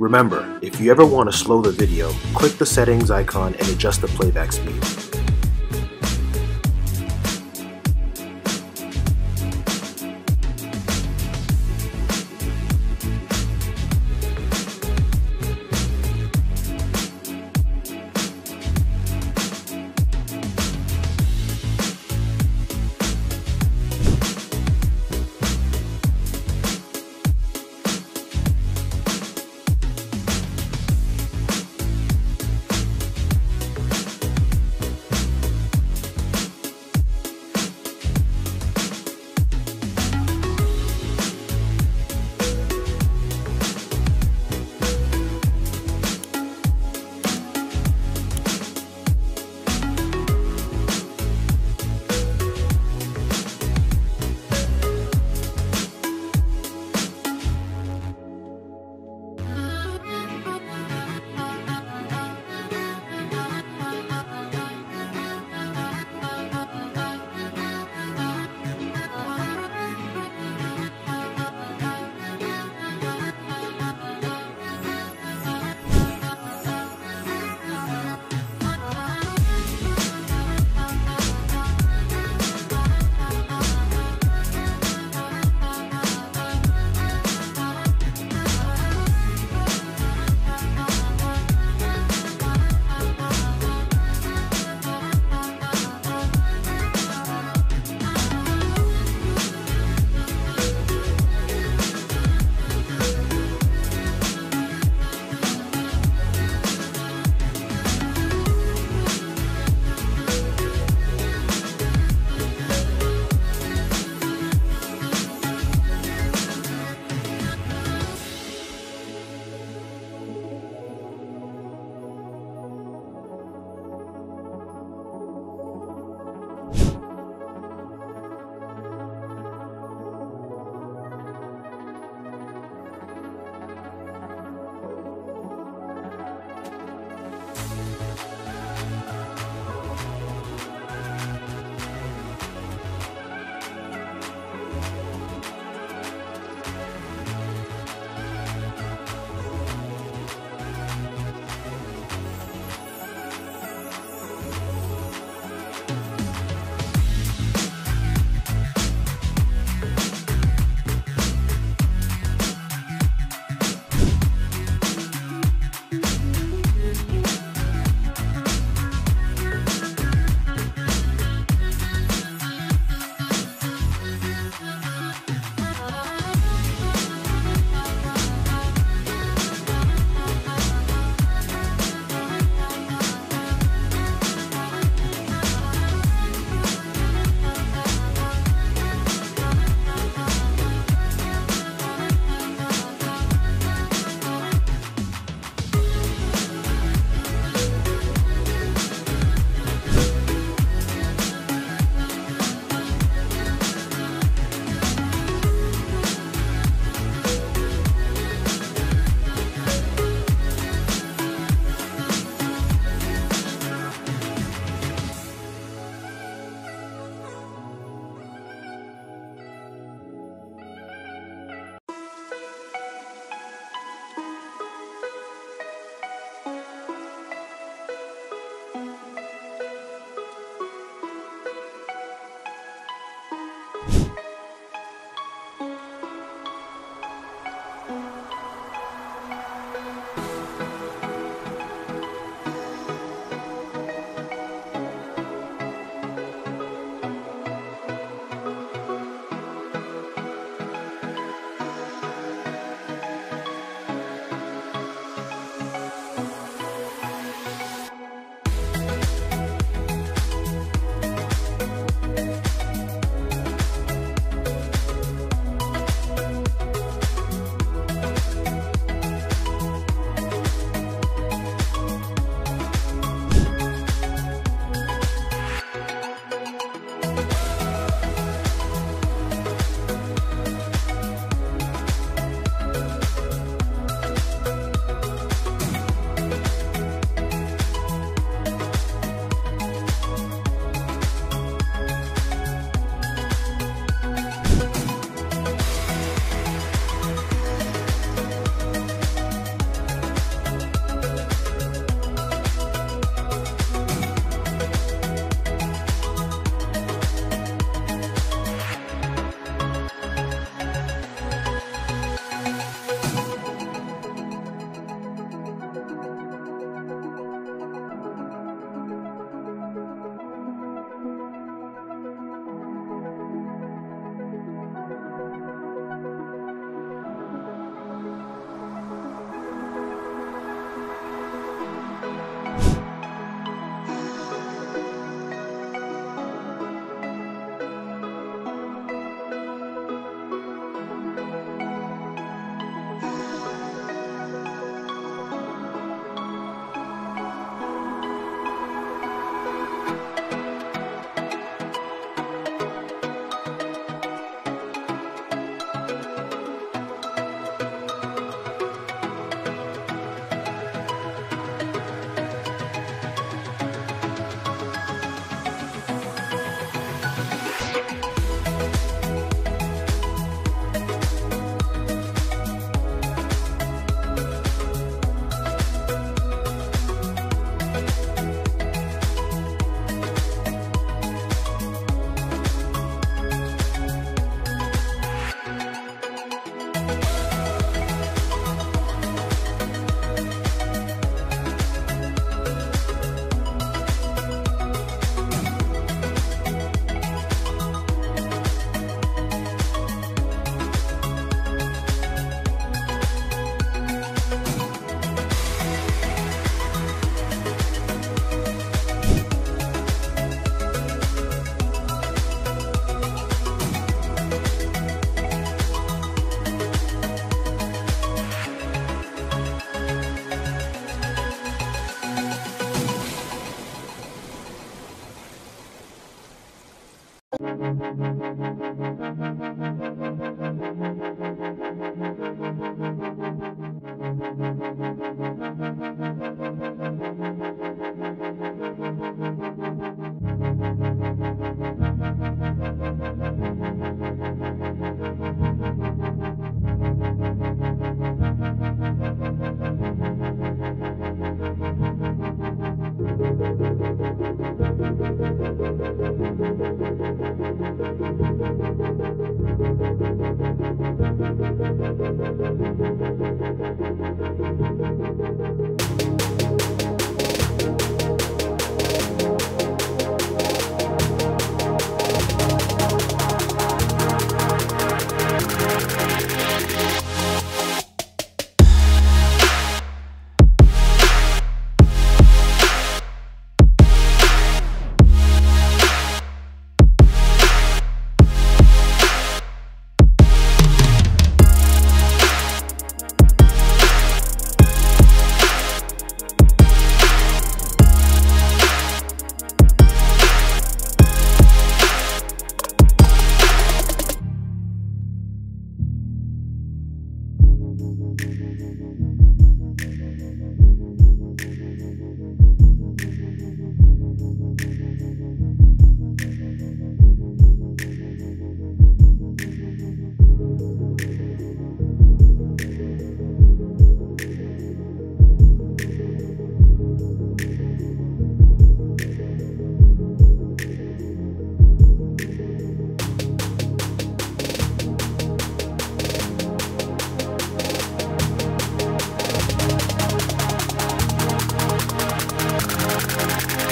Remember, if you ever want to slow the video, click the settings icon and adjust the playback speed.